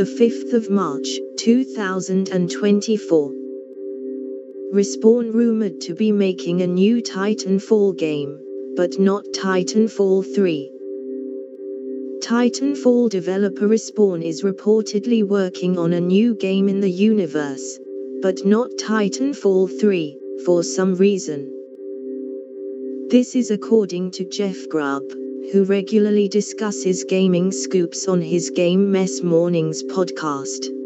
the 5th of March, 2024. Respawn rumored to be making a new Titanfall game, but not Titanfall 3. Titanfall developer Respawn is reportedly working on a new game in the universe, but not Titanfall 3, for some reason. This is according to Jeff Grubb, who regularly discusses gaming scoops on his Game Mess Mornings podcast.